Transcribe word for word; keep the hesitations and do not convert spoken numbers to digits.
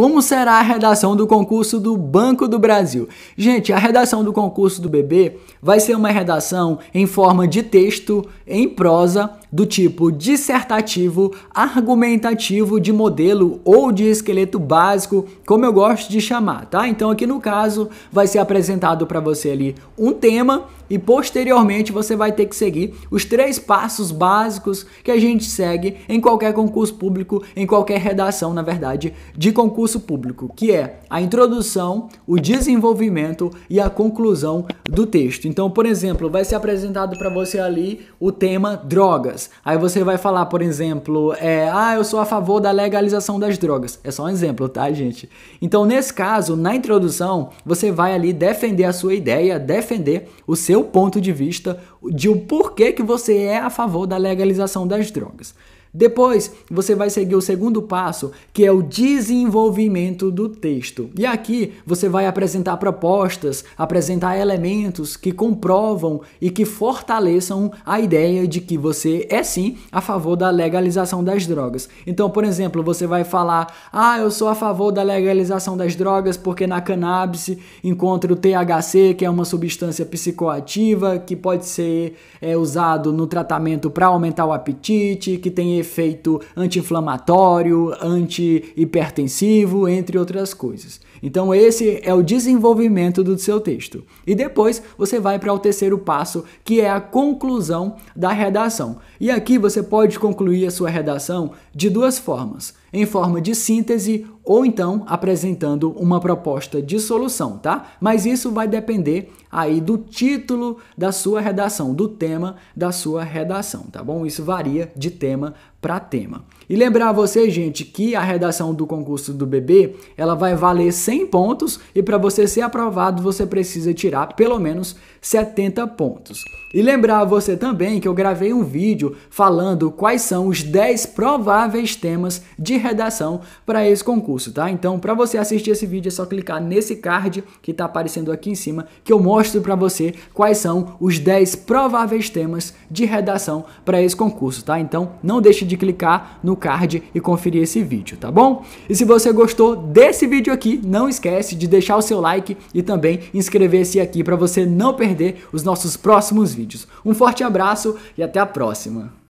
Como será a redação do concurso do Banco do Brasil? Gente, a redação do concurso do B B vai ser uma redação em forma de texto, em prosa, do tipo dissertativo, argumentativo, de modelo ou de esqueleto básico, como eu gosto de chamar, tá? Então aqui no caso vai ser apresentado para você ali um tema e posteriormente você vai ter que seguir os três passos básicos que a gente segue em qualquer concurso público, em qualquer redação, na verdade, de concurso público, que é a introdução, o desenvolvimento e a conclusão do texto. Então, por exemplo, vai ser apresentado para você ali o tema drogas. Aí você vai falar, por exemplo, é, ah, eu sou a favor da legalização das drogas. É só um exemplo, tá, gente? Então, nesse caso, na introdução, você vai ali defender a sua ideia, defender o seu ponto de vista de o porquê que você é a favor da legalização das drogas. Depois, você vai seguir o segundo passo, que é o desenvolvimento do texto. E aqui, você vai apresentar propostas, apresentar elementos que comprovam e que fortaleçam a ideia de que você é sim a favor da legalização das drogas. Então, por exemplo, você vai falar, ah, eu sou a favor da legalização das drogas porque na cannabis encontra o T H C, que é uma substância psicoativa, que pode ser é, usado no tratamento para aumentar o apetite, que tem efeito anti-inflamatório, anti-hipertensivo, entre outras coisas. Então esse é o desenvolvimento do seu texto. E depois você vai para o terceiro passo, que é a conclusão da redação. E aqui você pode concluir a sua redação de duas formas, em forma de síntese ou então apresentando uma proposta de solução, tá? Mas isso vai depender aí do título da sua redação, do tema da sua redação, tá bom? Isso varia de tema para tema. E lembrar a você, gente, que a redação do concurso do B B, ela vai valer cem pontos e para você ser aprovado, você precisa tirar pelo menos setenta pontos. E lembrar a você também que eu gravei um vídeo falando quais são os dez prováveis temas de redação para esse concurso. Tá? Então, para você assistir esse vídeo, é só clicar nesse card que está aparecendo aqui em cima, que eu mostro para você quais são os dez prováveis temas de redação para esse concurso, tá? Então, não deixe de clicar no card e conferir esse vídeo, tá bom? E se você gostou desse vídeo aqui, não esquece de deixar o seu like e também inscrever-se aqui para você não perder os nossos próximos vídeos. Um forte abraço e até a próxima!